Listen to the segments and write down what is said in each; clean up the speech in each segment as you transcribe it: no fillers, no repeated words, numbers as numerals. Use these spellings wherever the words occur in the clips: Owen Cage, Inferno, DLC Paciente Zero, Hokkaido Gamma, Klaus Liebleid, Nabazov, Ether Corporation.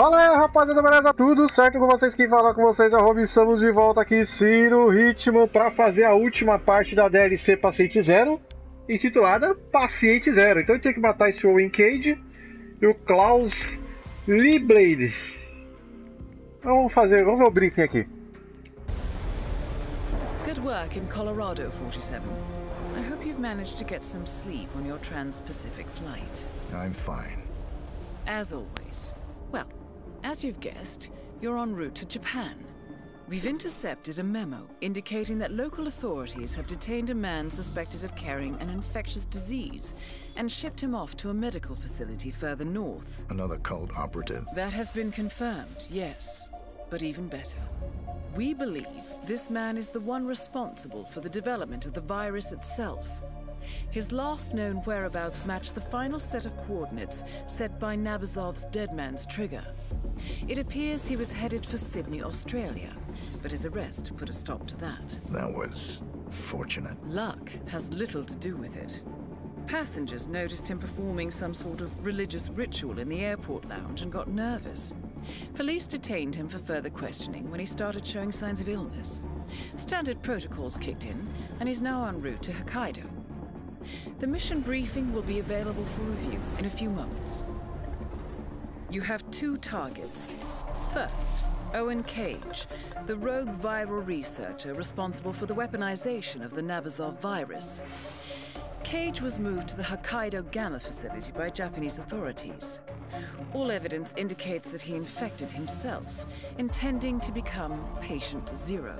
Fala aí, rapaziada, beleza? Tudo certo com vocês? Quem fala com vocês é o Robin. Estamos de volta aqui, Ciro Ritmo, para fazer a última parte da DLC Paciente Zero, intitulada Paciente Zero. Então eu tenho que matar esse Owen Cage e o Klaus Liebleid. Então, vamos ver o briefing aqui. Good work in Colorado, 47. I hope you've managed to get some sleep on your trans-Pacific flight. I'm fine. As always. Well, as you've guessed, you're en route to Japan. We've intercepted a memo indicating that local authorities have detained a man suspected of carrying an infectious disease and shipped him off to a medical facility further north. Another cult operative? That has been confirmed, yes. But even better. We believe this man is the one responsible for the development of the virus itself. His last known whereabouts match the final set of coordinates set by Nabazov's dead man's trigger. It appears he was headed for Sydney, Australia, but his arrest put a stop to that. That was fortunate. Luck has little to do with it. Passengers noticed him performing some sort of religious ritual in the airport lounge and got nervous. Police detained him for further questioning when he started showing signs of illness. Standard protocols kicked in, and he's now en route to Hokkaido. The mission briefing will be available for review in a few moments. You have two targets. First, Owen Cage, the rogue viral researcher responsible for the weaponization of the Nabazov virus. Cage was moved to the Hokkaido Gamma facility by Japanese authorities. All evidence indicates that he infected himself, intending to become patient zero.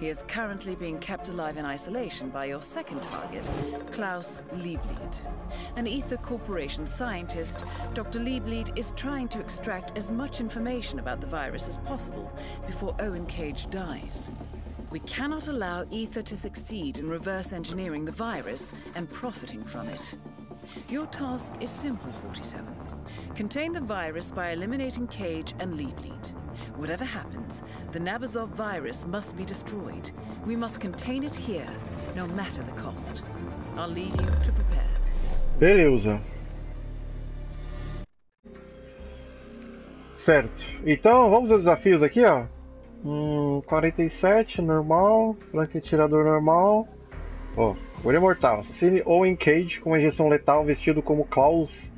He is currently being kept alive in isolation by your second target, Klaus Liebleid. An Ether Corporation scientist, Dr. Liebleid is trying to extract as much information about the virus as possible before Owen Cage dies. We cannot allow Ether to succeed in reverse engineering the virus and profiting from it. Your task is simple, 47. Contain the virus by eliminating Cage and Liebleid. Whatever happens, the Nabazov virus must be destroyed. We must contain it here, no matter the cost. I'll leave you to prepare. Beleza. Certo. Então, vamos aos desafios aqui, ó. 47, normal. Frank atirador normal. Ó, Guerreiro Mortal. Assassine Owen Cage com uma injeção letal vestido como Klaus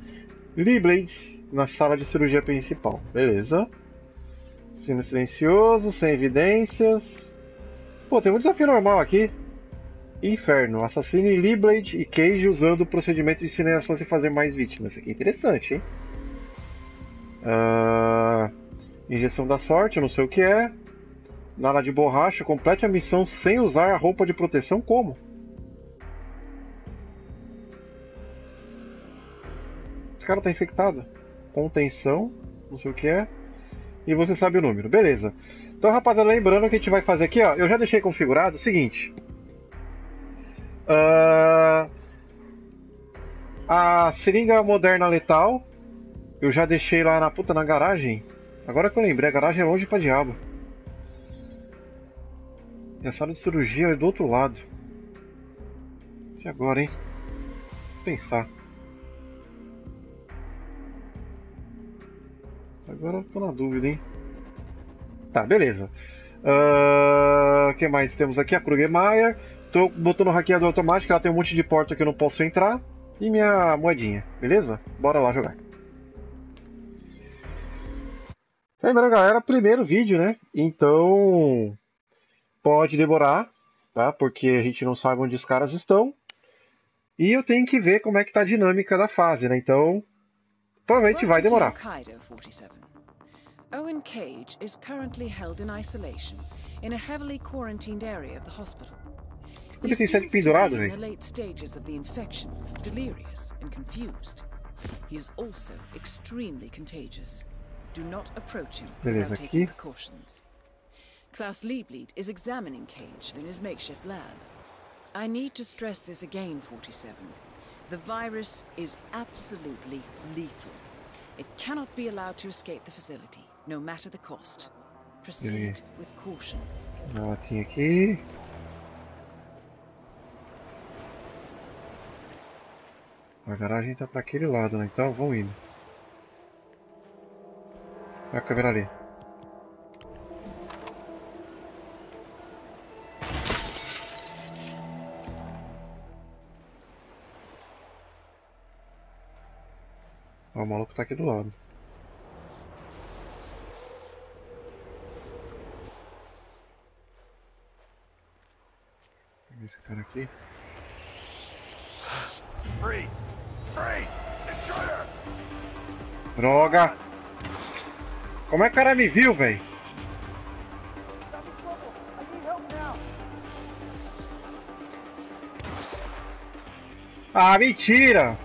Liebleid na sala de cirurgia principal. Beleza. Sino silencioso, sem evidências. Pô, tem um desafio normal aqui. Inferno. Assassine Liebleid e Cage usando o procedimento de incineração sem fazer mais vítimas. Isso aqui é interessante, hein? Injeção da sorte, eu não sei o que é. Nada de borracha. Complete a missão sem usar a roupa de proteção como? O cara tá infectado. Contenção, não sei o que é. E você sabe o número, beleza. Então, rapaziada, lembrando que a gente vai fazer aqui, ó. Eu já deixei configurado o seguinte. A seringa moderna letal, eu já deixei lá na puta, na garagem. Agora que eu lembrei, a garagem é longe pra diabo. E a sala de cirurgia é do outro lado. E agora, hein? Vou pensar. Agora eu tô na dúvida, hein? Tá, beleza. O que mais temos aqui? A Krugermeier. Tô botando o hackeador automático. Ela tem um monte de porta que eu não posso entrar. E minha moedinha, beleza? Bora lá jogar. Lembrando, galera, primeiro vídeo, né? Então, pode demorar, tá? Porque a gente não sabe onde os caras estão. E eu tenho que ver como é que tá a dinâmica da fase, né? Então... provavelmente vai demorar. Owen Cage is currently held in isolation in a heavily quarantined area of the hospital. He seems to be in the late stages of the infection, delirious and confused. He is also extremely contagious. Do not approach him without taking precautions. Klaus Liebleid is examining Cage in his makeshift lab. I need to stress this again, 47. The virus is absolutely lethal. It cannot be allowed to escape the facility, no matter the cost. Proceed with caution. Ela tinha aqui. A garagem tá para aquele lado, né? Então vão indo. Voy a quebrar ahí. Ó, o maluco tá aqui do lado. Esse cara aqui. Free! Free! Intruder! Droga! Como é que o cara me viu, velho? Ah, mentira!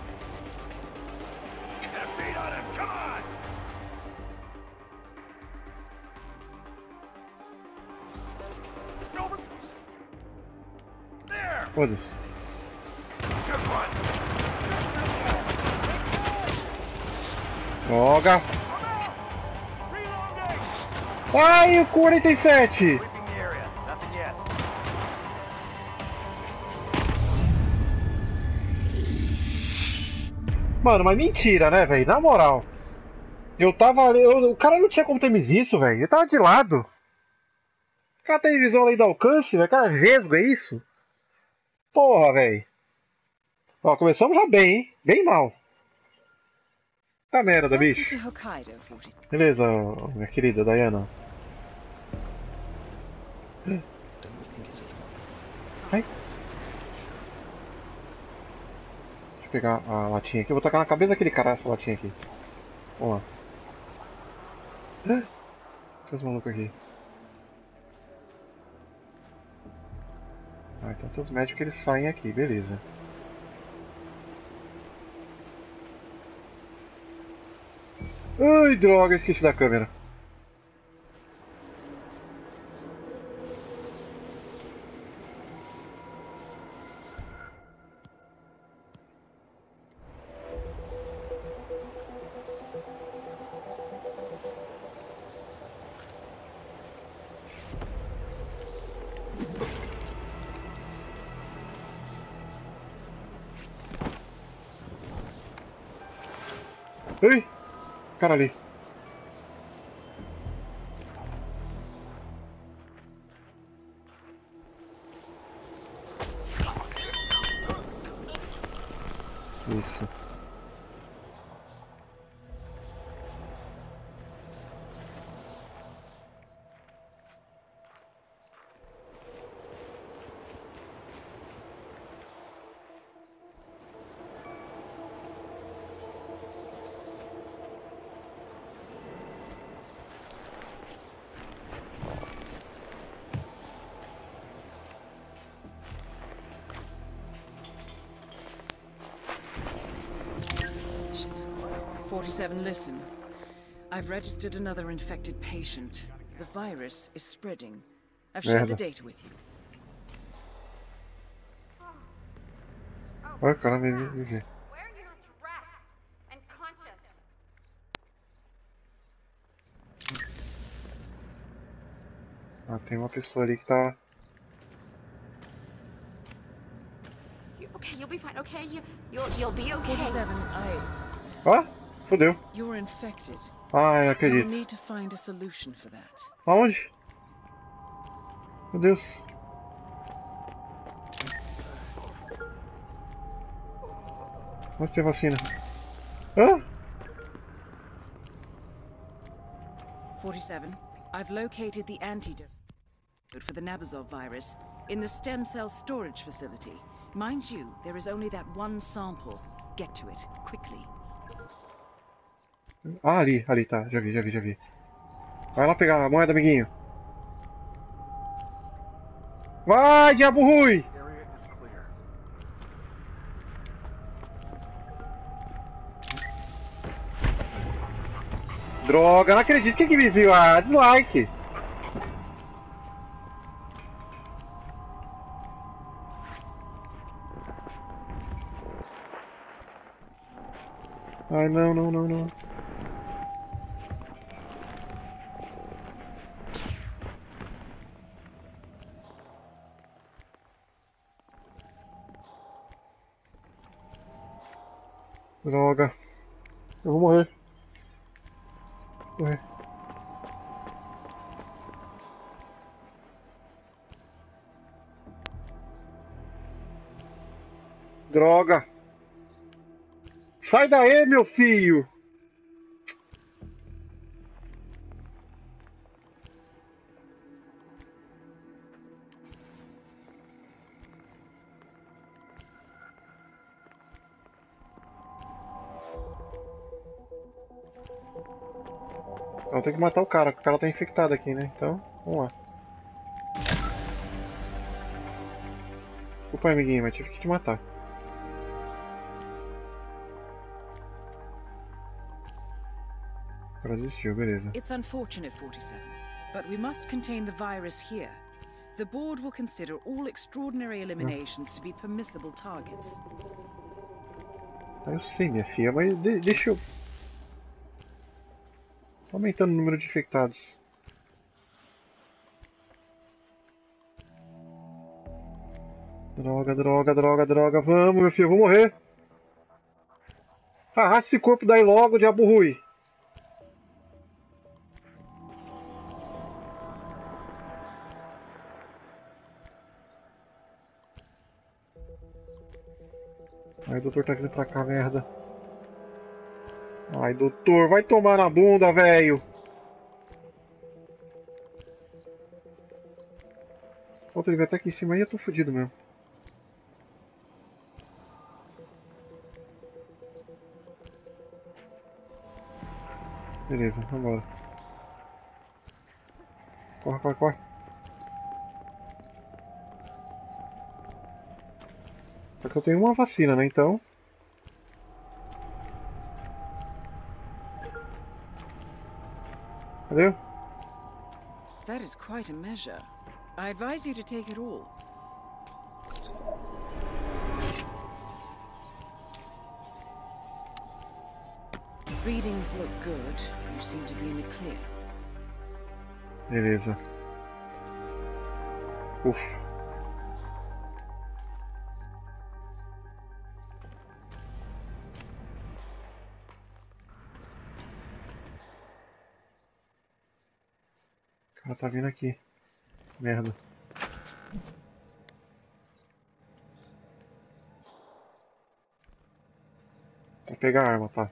Foda-se. Droga! Ai, o 47! Mano, mas mentira, né, velho? Na moral. Eu tava... o cara não tinha como ter me visto, velho. Ele tava de lado. O cara tem visão além do alcance, velho. O cara é vesgo, é isso? Porra, velho. Ó, começamos já bem, hein? Bem mal. Tá merda, bicho. Beleza, minha querida Diana. Ai. Deixa eu pegar a latinha aqui. Eu vou tacar na cabeça daquele cara essa latinha aqui. Vamos lá. Que os malucos aqui. Ah, então tem os médicos, eles saem aqui, beleza. Ai, droga, esqueci da câmera. Ei, cara ali. Isso. Listen, I've registered another infected patient. The virus is spreading. I've shared the data with you. Where are you not dressed and conscious? Ah, tem uma pessoa ali que tá. Okay, you'll be fine. Okay, you'll be okay. 47. What? Fodeu. Ah, eu acredito. Aonde? Meu Deus. Onde tem vacina? Hã? 47. I've located the antidote for the Nabazov virus in the stem cell storage facility. Mind you, there is only that one sample. Get to it quickly. Ah, ali, ali, tá. Já vi, já vi, já vi. Vai lá pegar a moeda, amiguinho. Vai, diabo ruim! Droga, não acredito. Quem que me viu? Ah, dislike! Ai, não, não, não, não. Droga, eu vou morrer. Droga. Sai daí, meu filho. Eu tenho que matar o cara tá infectado aqui, né? Então, vamos lá. Desculpa, amiguinho, mas tive que te matar. O cara desistiu, beleza. It's unfortunate, 47, but we must contain the virus here. The board will consider all extraordinary eliminations to be permissible targets. Eu sei, minha filha, mas deixa eu... Aumentando o número de infectados. Droga, droga, droga, droga. Vamos, meu filho, eu vou morrer. Arrasta esse corpo daí logo, diabo ruim. Ai, o doutor tá vindo pra cá, merda. Ai, doutor, vai tomar na bunda, velho. Falta ele vir até aqui em cima e eu tô fudido mesmo. Beleza, vambora. Corre, corre, corre. Só que eu tenho uma vacina, né, então... Cadê? That is quite a measure. I advise you to take it all. Readings look good. You seem to be in the clear. Beleza. Uf. O cara tá vindo aqui. Merda. Vou pegar a arma, tá?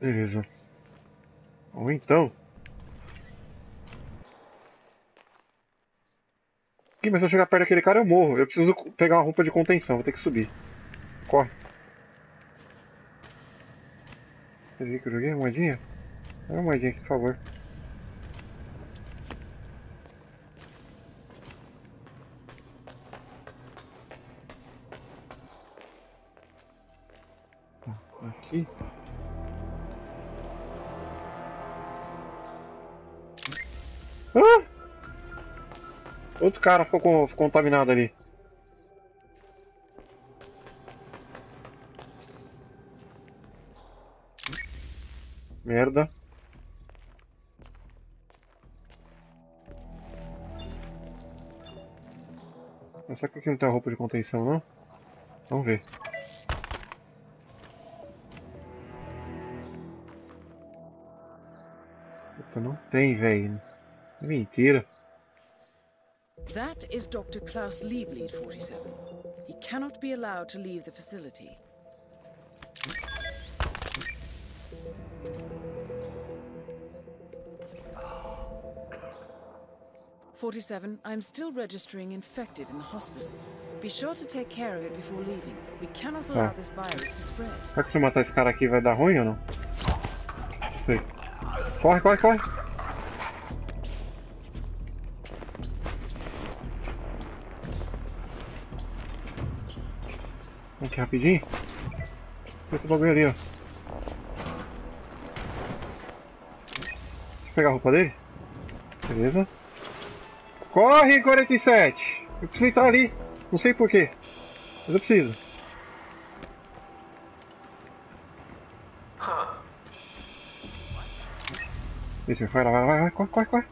Beleza. Ou então... Aqui, mas se eu chegar perto daquele cara eu morro. Eu preciso pegar uma roupa de contenção, vou ter que subir. Corre. Quer que eu joguei? Moedinha? Dá uma moedinha aqui, por favor. Aqui. Ah! Outro cara ficou contaminado ali. Merda. Será que aqui não tem roupa de contenção, não? Vamos ver. Puta, não tem, velho. É mentira. That is Dr. Klaus Liebleid, 47. He cannot be allowed to leave the facility. Forty-seven, I'm still registering infected in the hospital. Be sure to take care of it before leaving. We cannot allow this virus to spread. Será que se eu matar esse cara aqui vai dar ruim ou não? Não sei. Corre, corre, corre. Vem aqui rapidinho. Tem outro bagulho ali, ó. Deixa eu pegar a roupa dele. Beleza. Corre, 47! Eu preciso estar ali, não sei porquê, mas eu preciso. Isso, vai lá, vai, corre, corre, corre.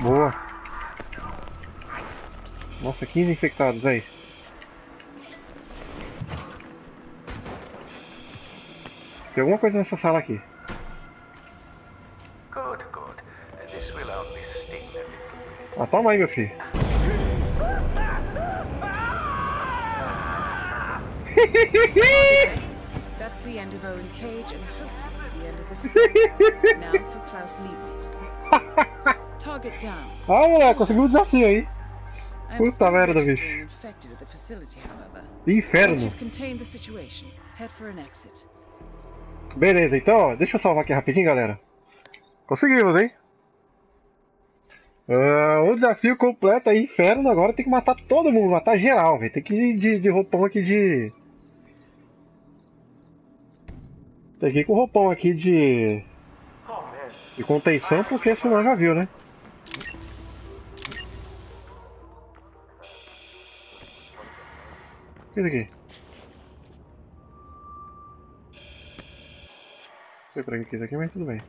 Boa. Nossa, 15 infectados, velho. Tem alguma coisa nessa sala aqui. Ah, toma aí, meu filho. That's the end of Owen Cage and hopefully the end of this time. Now for Klaus Liebleid. Target down. Ah, moleque, conseguiu o desafio aí. Puta merda, bicho. Inferno. Beleza, então, deixa eu salvar aqui rapidinho, galera. Conseguimos, hein? O desafio completo aí, inferno. Agora tem que matar todo mundo, matar geral, velho. Tem que ir de roupão aqui de... Tem que ir com roupão aqui de... De contenção, porque senão já viu, né? O que é isso aqui? Não sei pra que é isso aqui, mas tudo bem.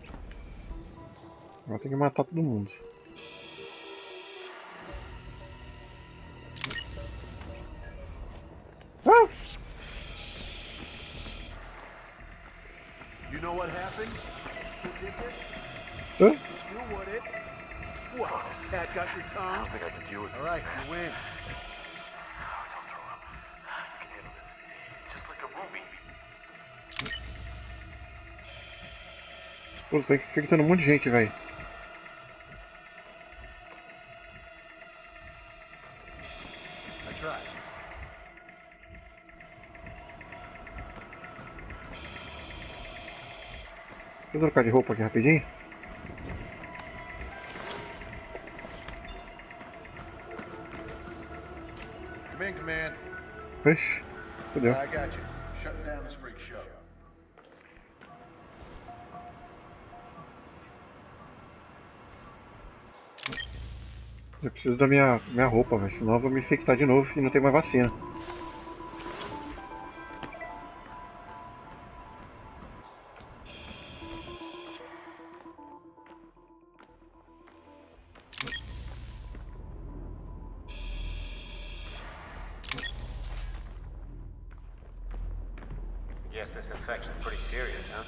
Agora tem que matar todo mundo. Ah! You know what happened? Who did this? You would it? What? That got your tongue? I don't think I can deal with this. All right, you win. Pô, tem que ficar tendo um monte de gente, velho. Deixa eu trocar de roupa aqui rapidinho. Command. Vixe, fodeu. Eu preciso da minha roupa, velho, senão eu vou me infectar de novo e não tem mais vacina. Guess this infection is pretty serious, huh?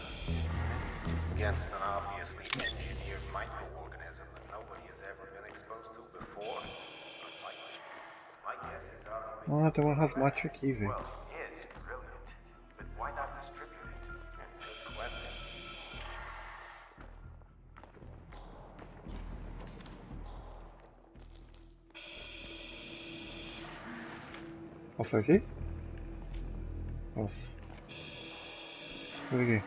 Against an obviously engineered microorganism that nobody has ever been exposed to before. Ah, tem uma hazmat aqui, velho. Nossa, aqui? Nossa. Aqui.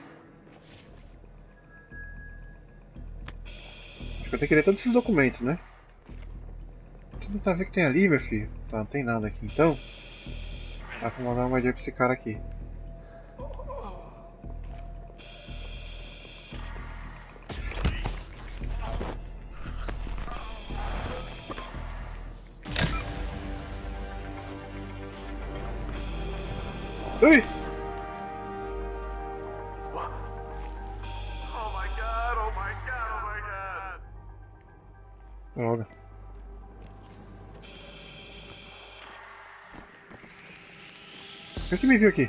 Acho que eu tenho que ler todos esses documentos, né? Deixa eu tentar ver o que tem ali, meu filho. Tá, não tem nada aqui então. Tá, vou mandar uma magia pra esse cara aqui. Ui! Droga. O que me viu aqui?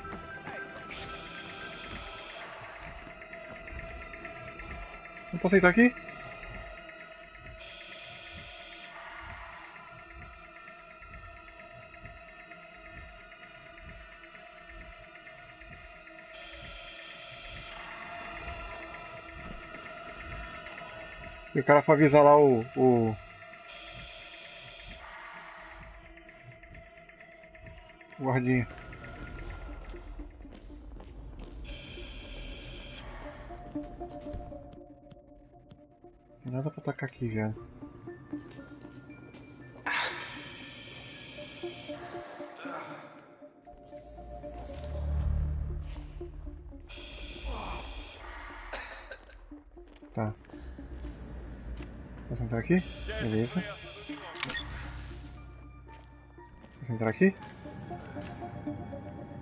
Não posso entrar aqui? E o cara foi avisar lá o guardinha. Não tem nada pra atacar aqui, velho. Tá. Posso entrar aqui? Beleza. Posso entrar aqui?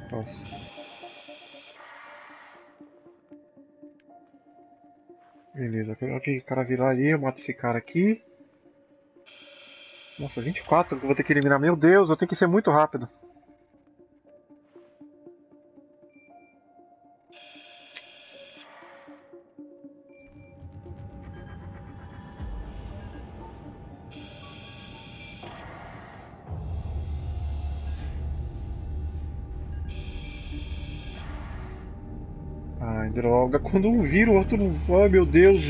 Posso. Beleza, pelo que o cara virar ali, eu mato esse cara aqui. Nossa, 24 que eu vou ter que eliminar. Meu Deus, eu tenho que ser muito rápido. droga. Quando um vira, o outro não... Ai, meu Deus.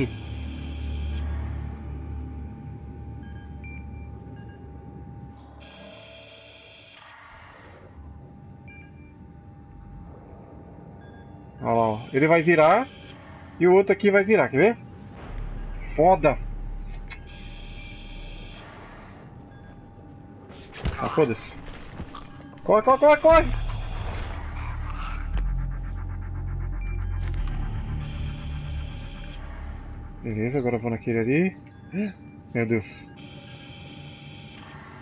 Olha lá, ó. Ele vai virar. E o outro aqui vai virar, quer ver? Foda. Ah, foda-se. Corre, corre, corre, corre! Beleza, agora eu vou naquele ali. Meu Deus.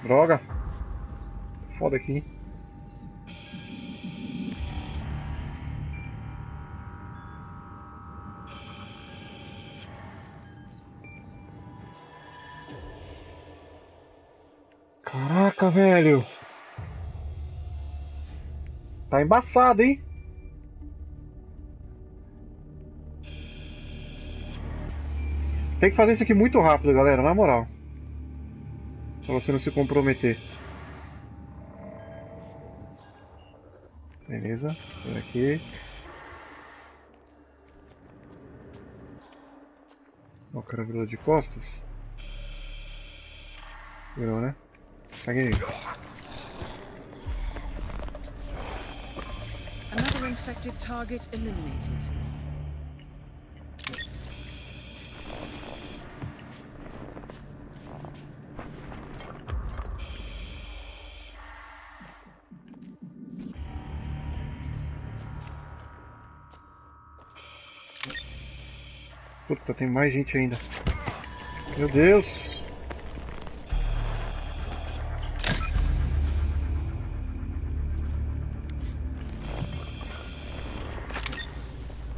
Droga. Foda aqui, hein? Caraca, velho. Tá embaçado, hein? Tem que fazer isso aqui muito rápido, galera, na moral. Pra você não se comprometer. Beleza, por aqui. O cara virou de costas. Virou, né? Caguei nele. Another infected target eliminated. Puta, tem mais gente ainda. Meu Deus.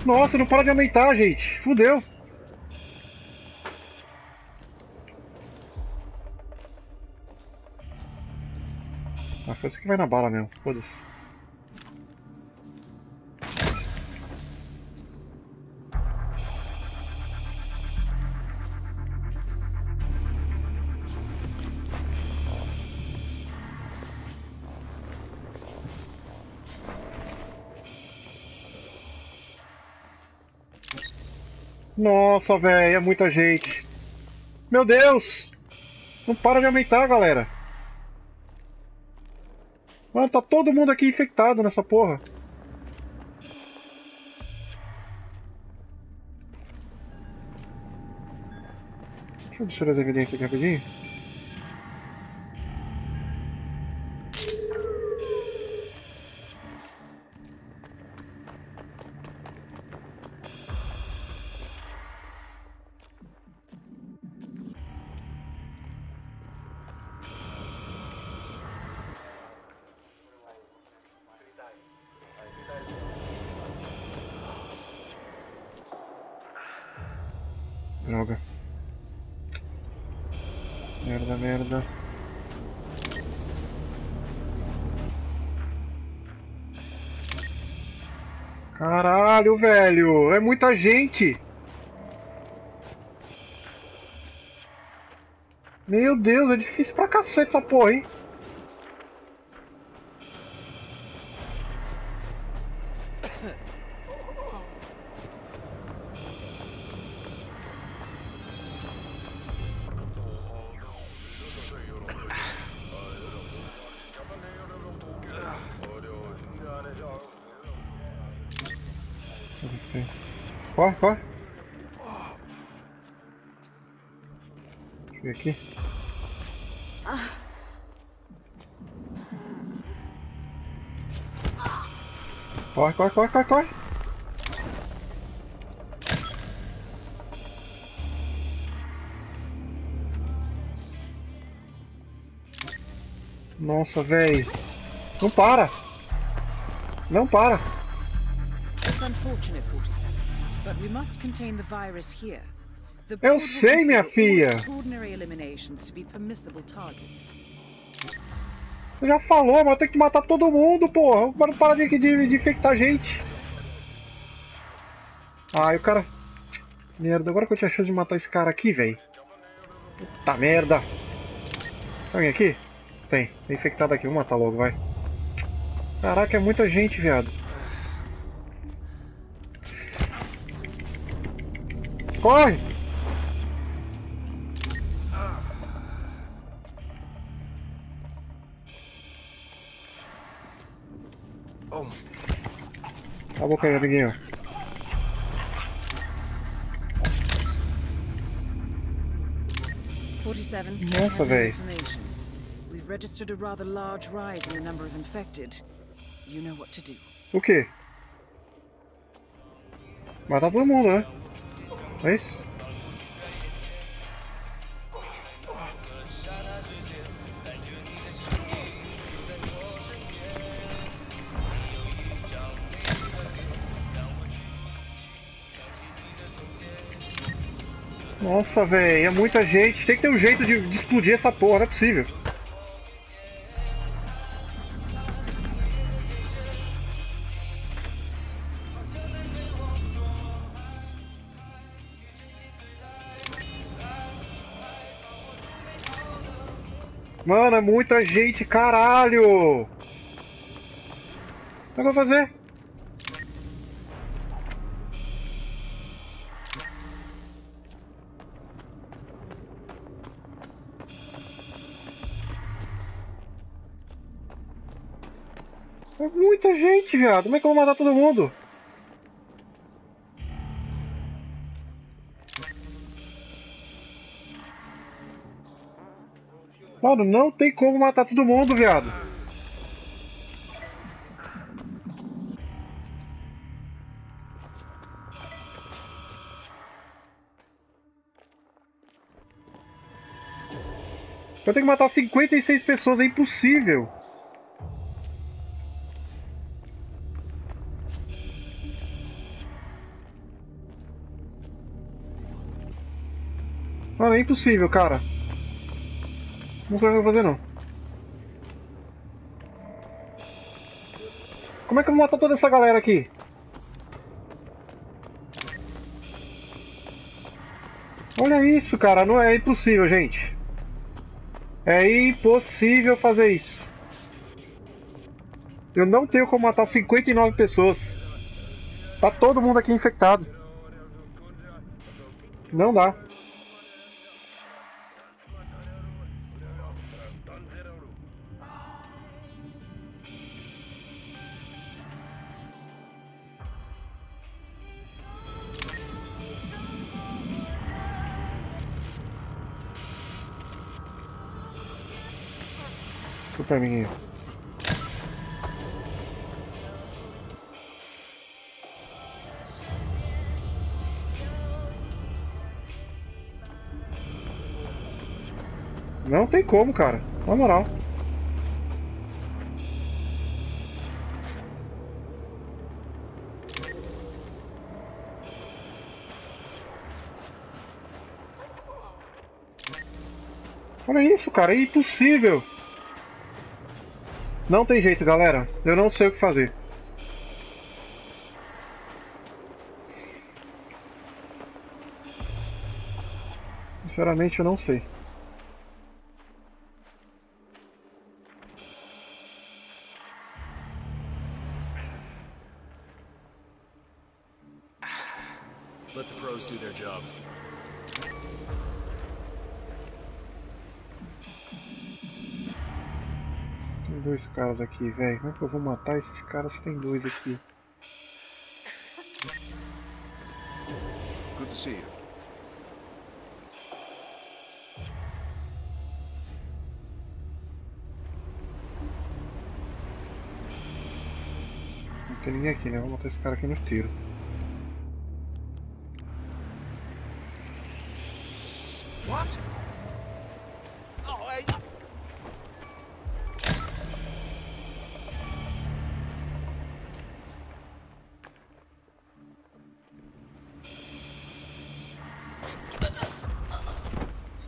Nossa, não para de aumentar, gente. Fudeu. Ah, foi isso que vai na bala mesmo. Foda-se. Nossa, velho, é muita gente. Meu Deus! Não para de aumentar, galera. Mano, tá todo mundo aqui infectado nessa porra. Deixa eu descer as evidências aqui rapidinho. Droga. Merda, merda. Caralho, velho. É muita gente. Meu Deus, é difícil pra cacete essa porra, hein? Corre, corre. Deixa eu ver aqui. Corre, corre, corre, corre, corre. Nossa, velho. Não para. Não para. Eu sei, minha filha. Você já falou, mas eu tenho que matar todo mundo, porra. Para não parar de infectar gente. Ai, o cara... Merda, agora que eu tinha chance de matar esse cara aqui, velho. Puta merda. Tem alguém aqui? Tem, tem infectado aqui. Vou matar logo, vai. Caraca, é muita gente, viado. ¡Voy! Vamos, que yo te quiero. We've registered a rather large rise in the number of infected. You know what to do. Okay. Maar dat wil moeder. Wees. Nossa, velho, é muita gente. Tem que ter um jeito de explodir essa porra, não é possível. Mano, é muita gente, caralho! O que eu vou fazer? É muita gente, viado! Como é que eu vou matar todo mundo? Mano, não tem como matar todo mundo, viado. Eu tenho que matar 56 pessoas, é impossível. Mano, é impossível, cara. Não sei o que eu vou fazer, não. Como é que eu vou matar toda essa galera aqui? Olha isso, cara. Não é impossível, gente. É impossível fazer isso. Eu não tenho como matar 59 pessoas. Tá todo mundo aqui infectado. Não dá. Super, amiguinho. Não tem como, cara. Na moral. Olha isso, cara. É impossível. Não tem jeito, galera. Eu não sei o que fazer. Sinceramente, eu não sei. Let the pros do their job. Dois caras aqui, velho. Como é que eu vou matar esses caras se tem dois aqui? Good to see you. Não tem ninguém aqui, né? Vou matar esse cara aqui no tiro. What?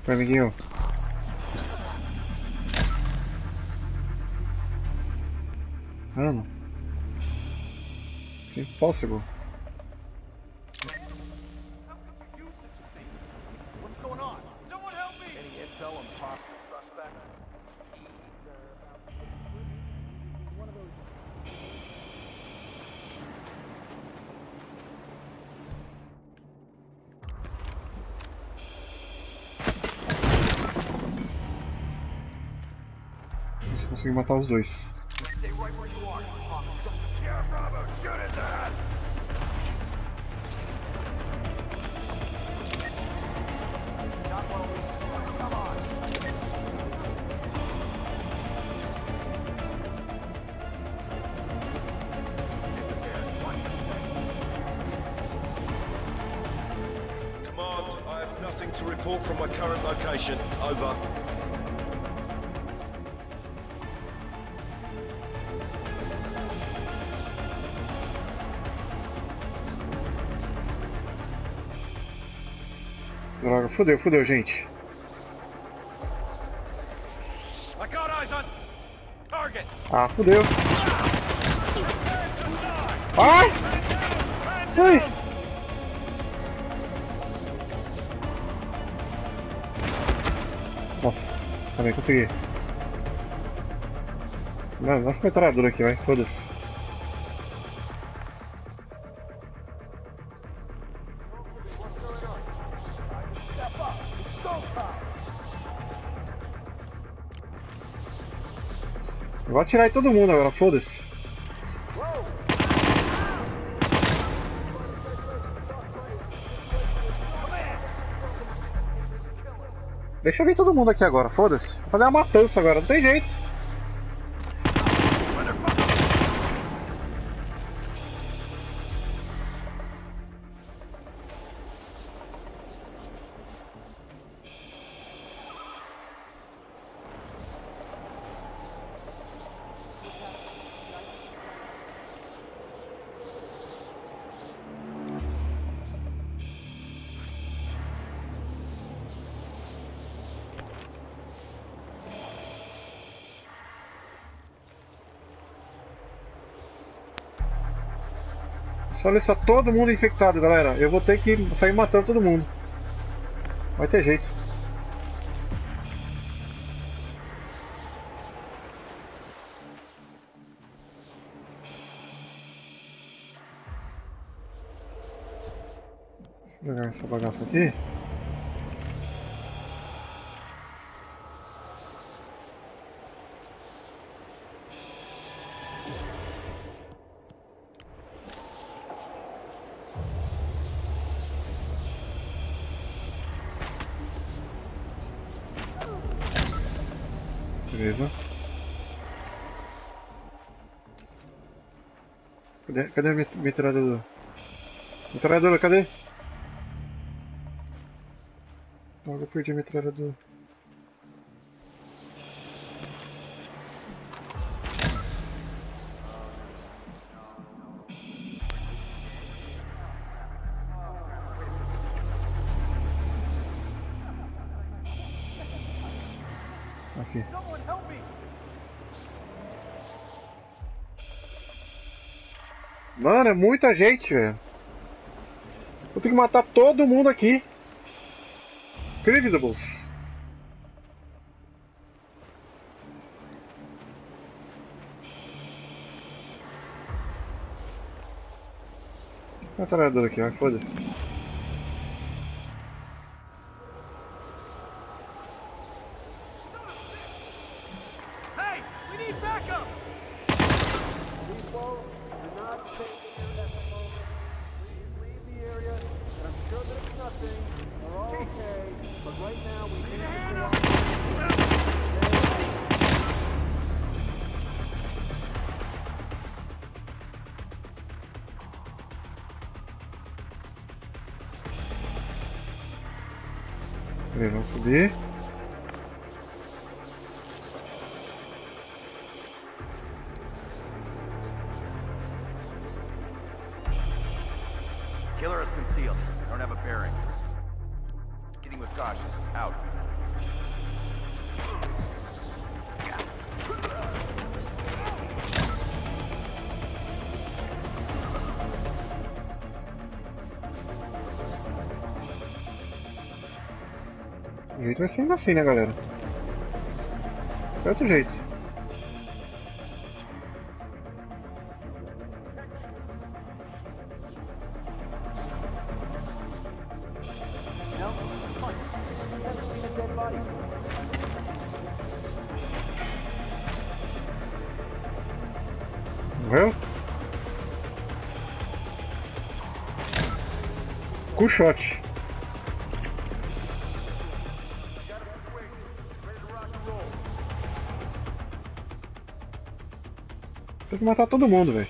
Amiguinho. Mano. It's impossible. consigo matar os dois. From my current location, over. Droga, fudeu, fudeu, gente. I got eyes on target. Ah, fudeu. Ai! Ai! Nossa, também consegui. Nossa, metralhadora aqui, vai, foda-se. Eu vou atirar em todo mundo agora, foda-se. Deixa eu ver todo mundo aqui agora, foda-se. Vou fazer uma matança agora, não tem jeito. Olha só, todo mundo infectado, galera. Eu vou ter que sair matando todo mundo. Vai ter jeito. Vou pegar essa bagaça aqui. Cadê a metralhadora? Metralhadora, cadê? Logo eu perdi a metralhadora. Aqui. Mano, é muita gente, velho. Vou ter que matar todo mundo aqui. Crivisibles. Olha a trabalhadora aqui, ó. Foda-se. Hey, we need backup. Vamos subir. Killer is concealed. I don't have a bearing. Getting with caution. Out. O jeito vai ser ainda assim, né, galera? É outro jeito. Well. Kushach. Tem que matar todo mundo, velho.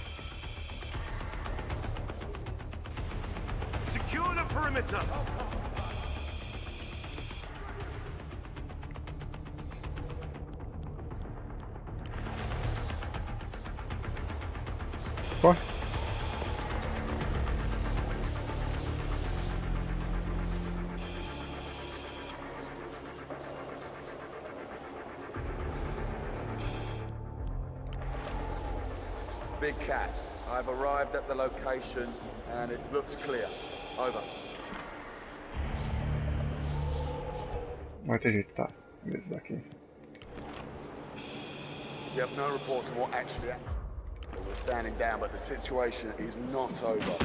Corre. Big Cat, I've arrived at the location and it looks clear. Over. Vai ter jeito, tá? Beleza, daqui. Yep, no reports of what actually happened. We're standing down, but the situation is not over.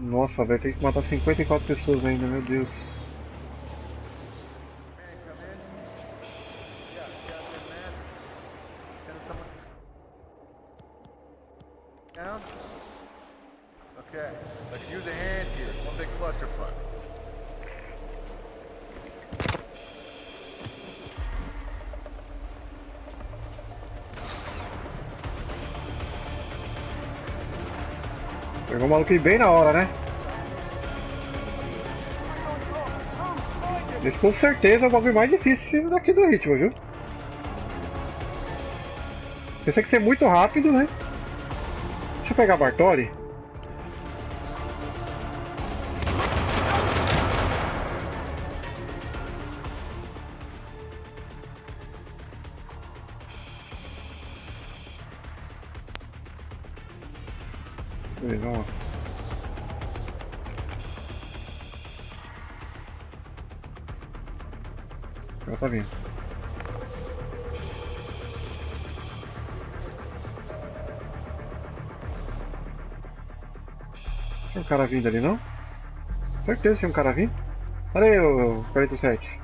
Nossa, velho, tem que matar 54 pessoas ainda, meu Deus. Pegou o maluco aí bem na hora, né? Esse com certeza é o bagulho mais difícil daqui do ritmo, viu? Pensei que ia ser muito rápido, né? Deixa eu pegar a Bartoli. Ela tá vindo. Tinha um cara vindo ali, não? Certeza que tinha um cara vindo. Olha aí, o 47.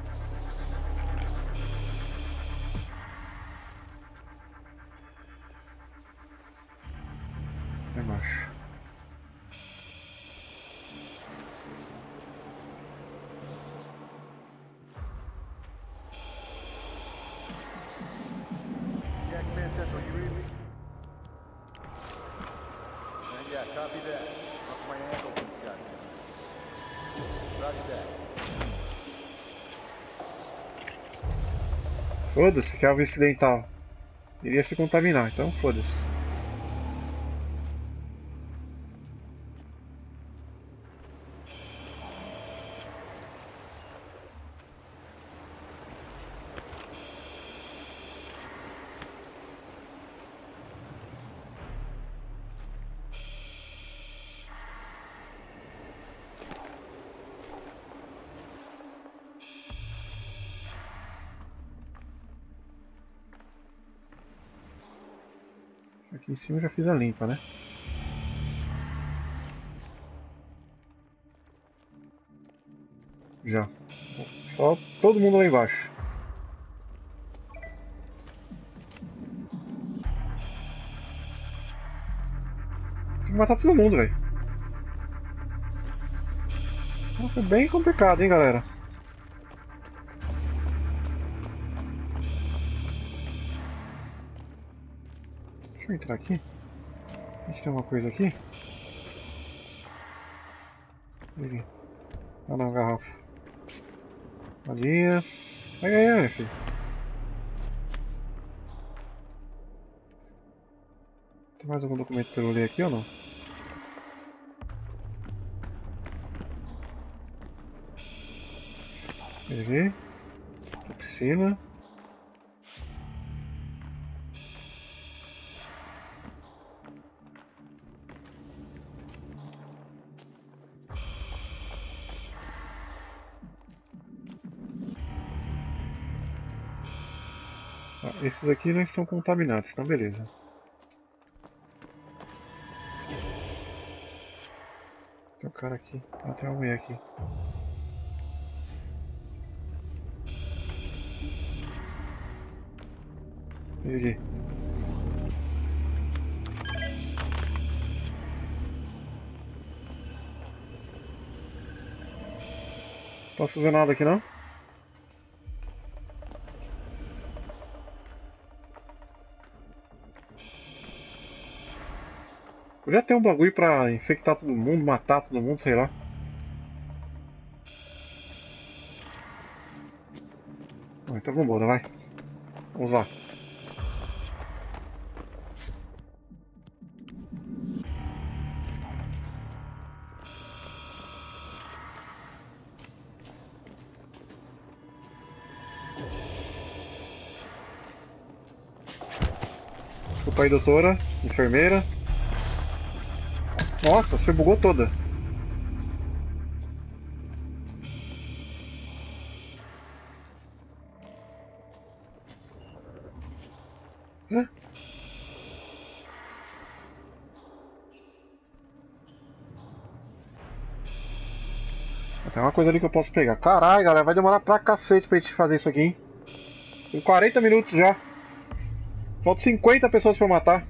É macho. Foda-se, que é algo incidental. Iria se contaminar, então foda-se. Aqui em cima eu já fiz a limpa, né? Já. Só todo mundo lá embaixo. Tem que matar todo mundo, velho. Foi bem complicado, hein, galera? Deixa eu entrar aqui. A gente tem uma coisa aqui. Ah não, garrafa. Balinhas. Pega aí, meu filho. Tem mais algum documento pra eu ler aqui ou não? Peguei. Toxina. Esses aqui não estão contaminados, então beleza. Tem buscar aquí. No tengo muy aquí. Aquí. Posso fazer nada aqui não? Podia ter um bagulho pra infectar todo mundo, matar todo mundo, sei lá. Bom, então vambora, vai. Vamos lá. Desculpa aí, doutora, enfermeira. Nossa, você bugou toda. Hã? Tem uma coisa ali que eu posso pegar. Caralho, galera, vai demorar pra cacete pra gente fazer isso aqui, hein? Tem 40 minutos já. Faltam 50 pessoas pra eu matar.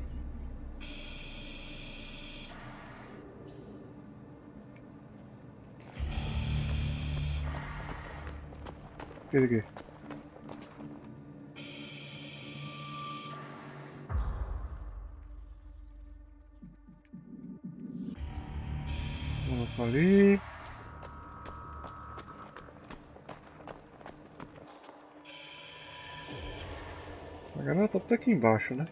O que é isso aqui? Vamos pra ali. A galera tá até aqui embaixo, né?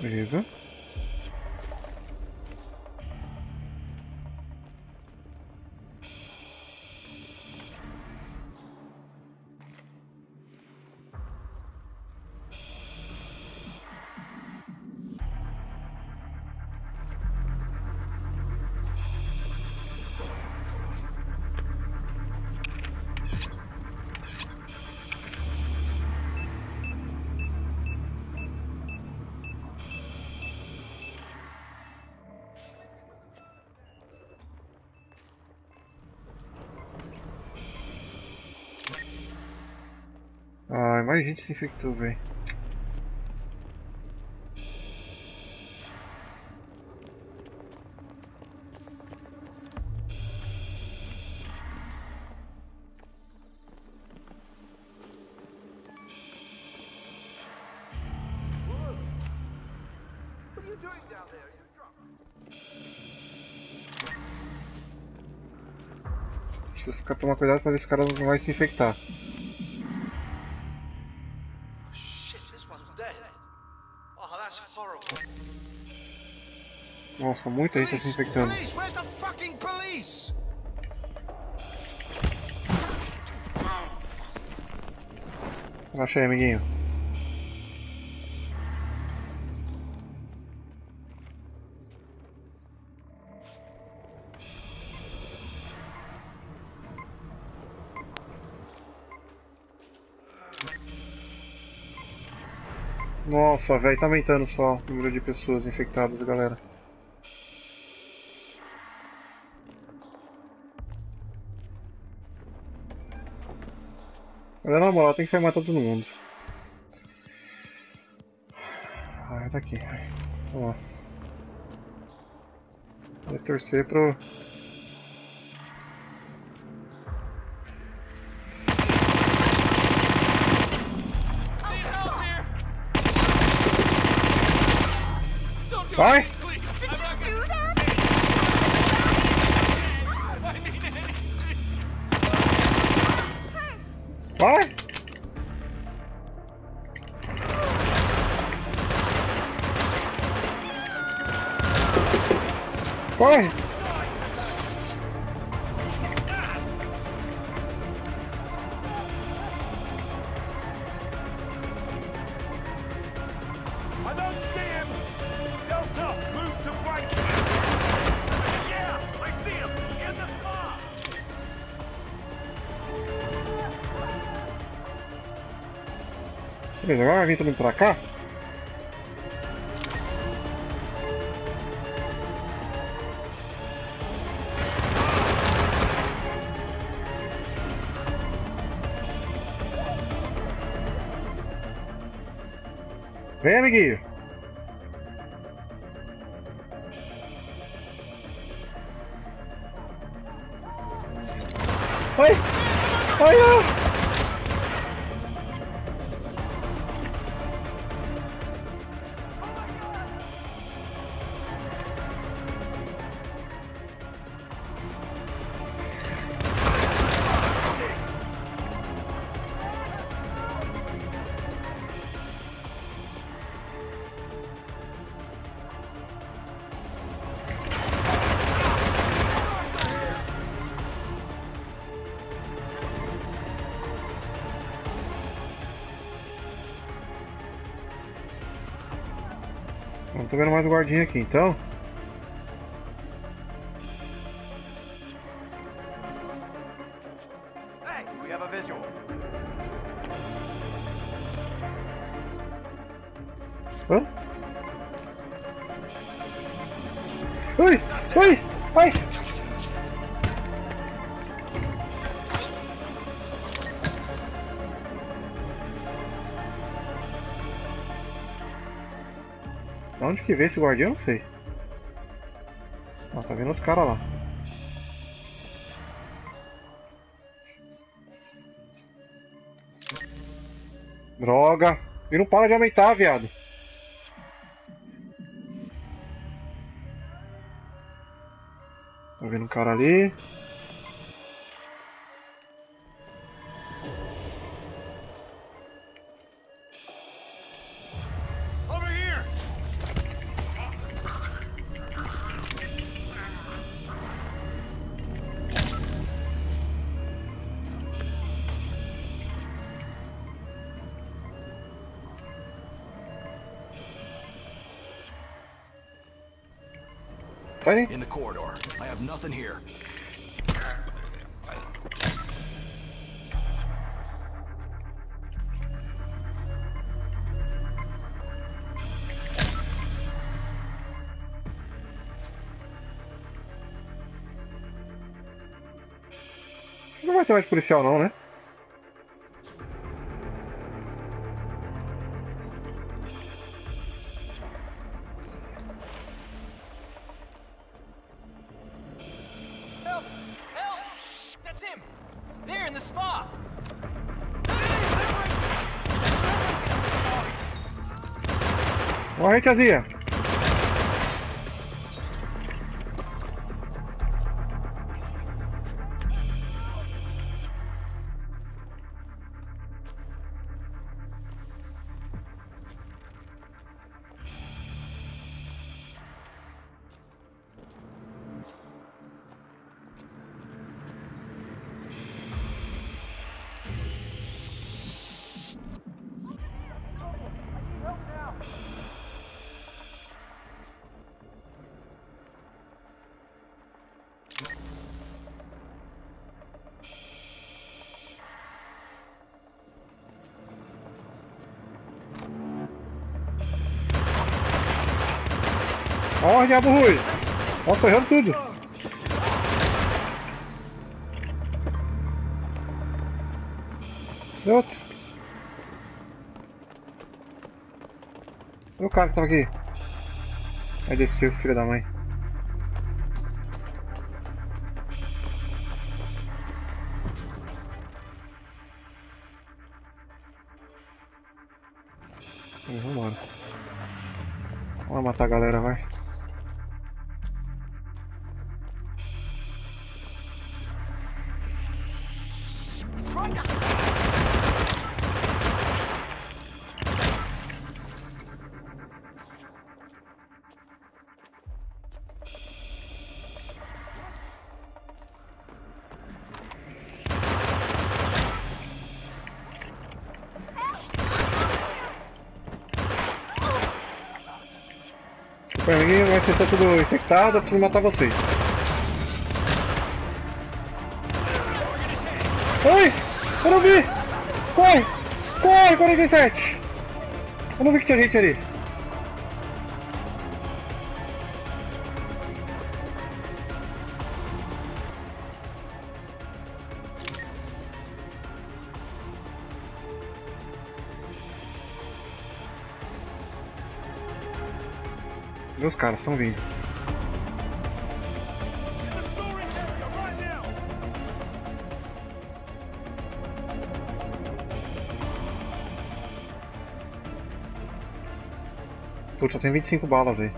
Beleza. Mais gente se infectou, velho. Precisa ficar tomar cuidado para ver se o cara não vai se infectar. Nossa, muita gente tá se infectando. Relaxa aí, amiguinho. Nossa, velho, tá aumentando só o número de pessoas infectadas, galera. Mas na moral, tem que sair matando todo mundo. Ah, tá aqui. Vamos lá. Vou torcer pro... Vai! Vai! Corre! I don't see him. Beleza, agora vem também pra cá. Vem, amiguinho. Oi! Oi, ó! Tô vendo mais guardinha aqui, então. Hey, we have a visual. Hã? Ui! Ui! Ai! Onde que vê esse guardião? Não sei. Ah, tá vendo outro cara lá. Droga! E não para de aumentar, viado. Tá vendo um cara ali. In the corridor. I have nothing here. Não vai ter mais policial não, né? Morre, tiazinha! Ó, diabo ruim! Ó, tô errando tudo! Deu outro! Olha o cara que tava aqui! Aí desceu, filho da mãe! Aí, vambora! Vamos matar a galera, vai! Pra mim vai ser tudo infectado, eu preciso matar vocês. Oi! Eu não vi! Corre! Corre, 47! Ano victory. Meus caras estão vindo. Putz, só tem 25 balas aí.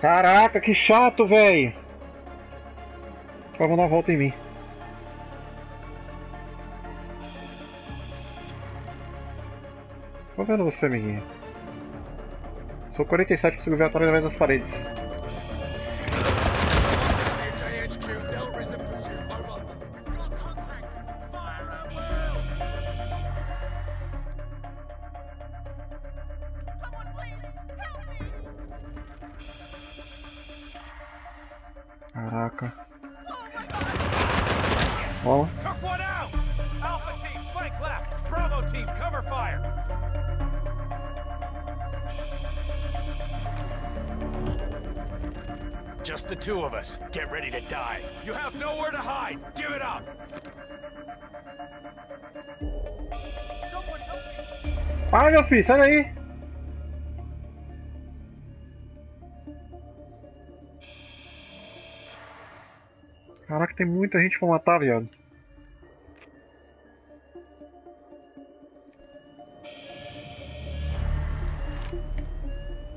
Caraca, que chato, velho! Os caras vão dar a volta em mim. Tô vendo você, amiguinha. Sou 47, consigo ver através das paredes. Caraca. Ó. Just the two of us. Get ready to die. You have nowhere to hide. Give it up. Para, meu filho, sai daí. Caraca, tem muita gente pra matar, viado.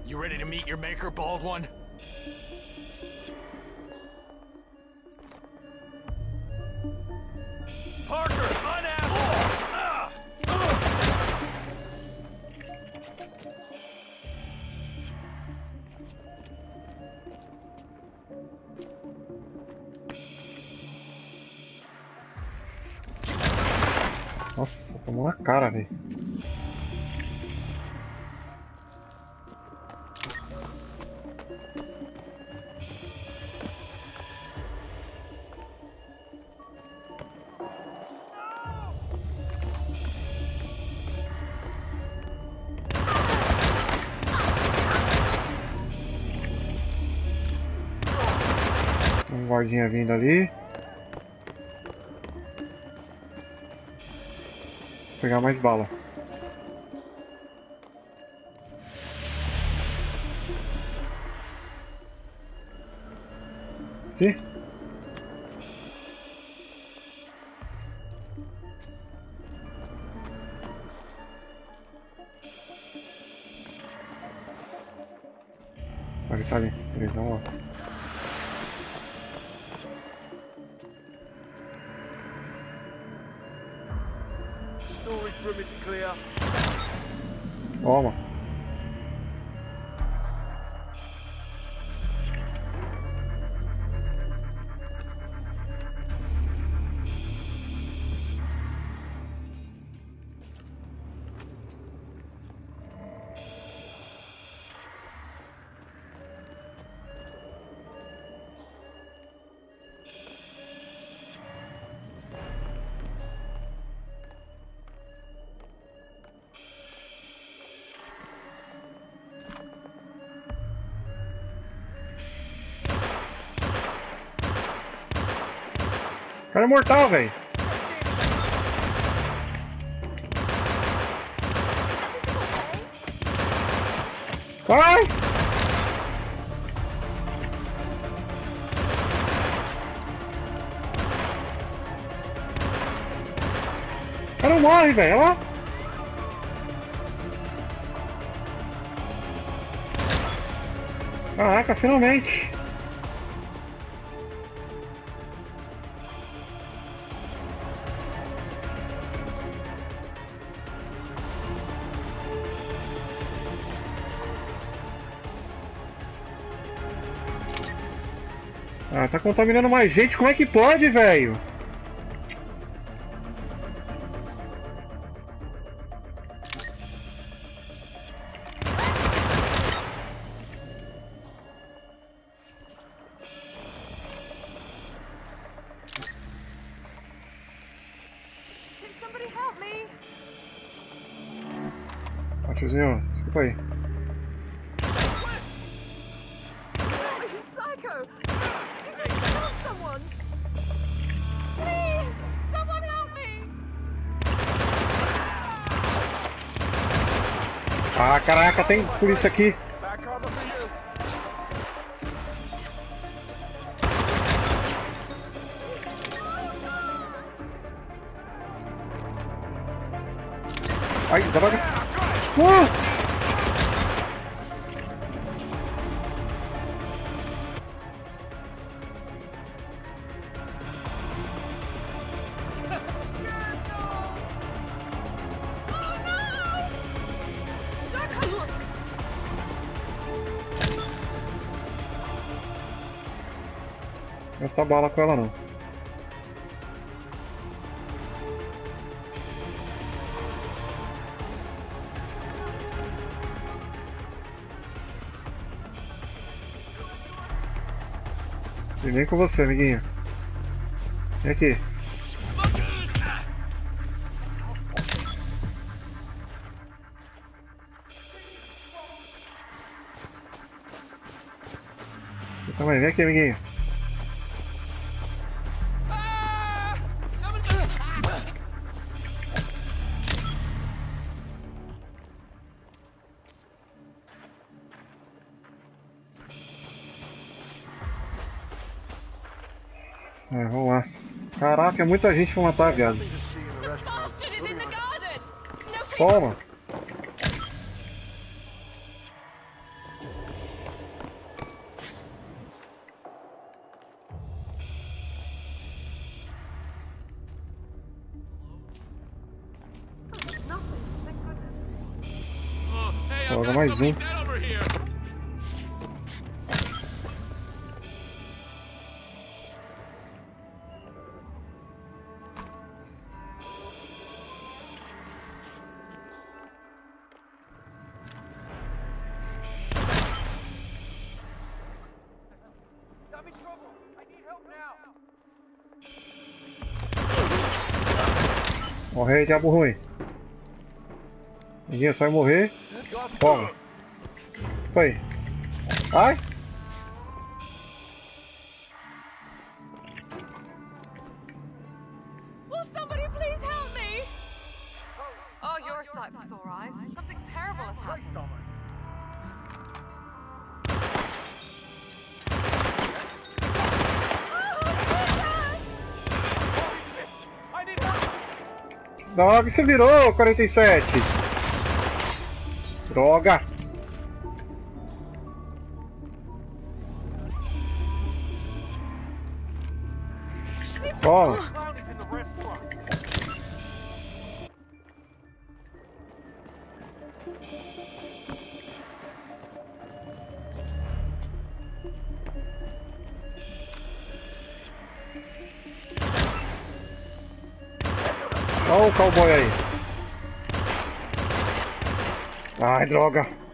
You ready to meet your maker, bald one? Nossa, tomou na cara, velho. Tem um guardinha vindo ali. Vou pegar mais bala. Aqui. Olha, tá ali. Beleza, vamos lá. Toma. O cara é mortal, velho. Vai! O cara não morre, velho. Olha lá. Caraca, finalmente. Ah, tá contaminando mais gente, como é que pode, velho? Muchachos, señor, ¿qué fue ahí? Ah, caraca, tem polícia aqui. Ai, dá pra... Gastar bala com ela não. E nem com você, amiguinho. Vem aqui. Calma aí, vem aqui, amiguinho. É, vamos lá. Caraca, é muita gente pra matar, viado. Toma! Coloca mais um. Morre aí, diabo ruim. Ninguém só vai morrer. Toma. Foi. Ai. Droga, você virou 47! Droga! Toma! Olha o cowboy aí. Ai, droga.